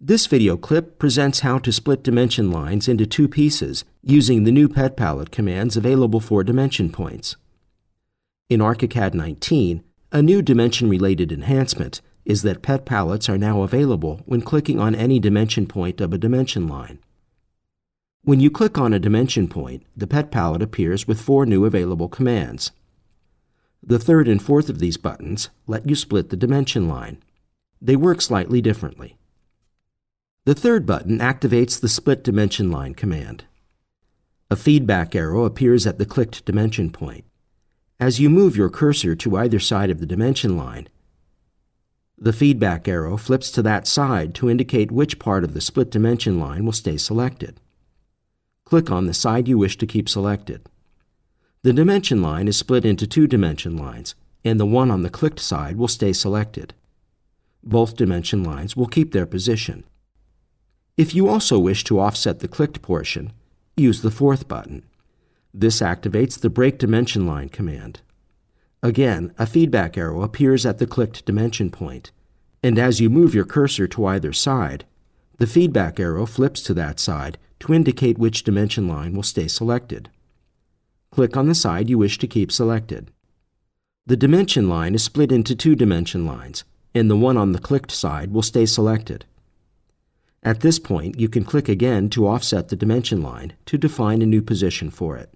This video clip presents how to split dimension lines into two pieces using the new Pet Palette commands available for dimension points. In ARCHICAD 19, a new dimension-related enhancement is that Pet Palettes are now available when clicking on any dimension point of a dimension line. When you click on a dimension point, the Pet Palette appears with four new available commands. The third and fourth of these buttons let you split the dimension line. They work slightly differently. The third button activates the split dimension line command. A feedback arrow appears at the clicked dimension point. As you move your cursor to either side of the dimension line, the feedback arrow flips to that side to indicate which part of the split dimension line will stay selected. Click on the side you wish to keep selected. The dimension line is split into two dimension lines, and the one on the clicked side will stay selected. Both dimension lines will keep their position. If you also wish to offset the clicked portion, use the fourth button. This activates the break dimension line command. Again, a feedback arrow appears at the clicked dimension point, and as you move your cursor to either side, the feedback arrow flips to that side to indicate which dimension line will stay selected. Click on the side you wish to keep selected. The dimension line is split into two dimension lines, and the one on the clicked side will stay selected. At this point, you can click again to offset the dimension line to define a new position for it.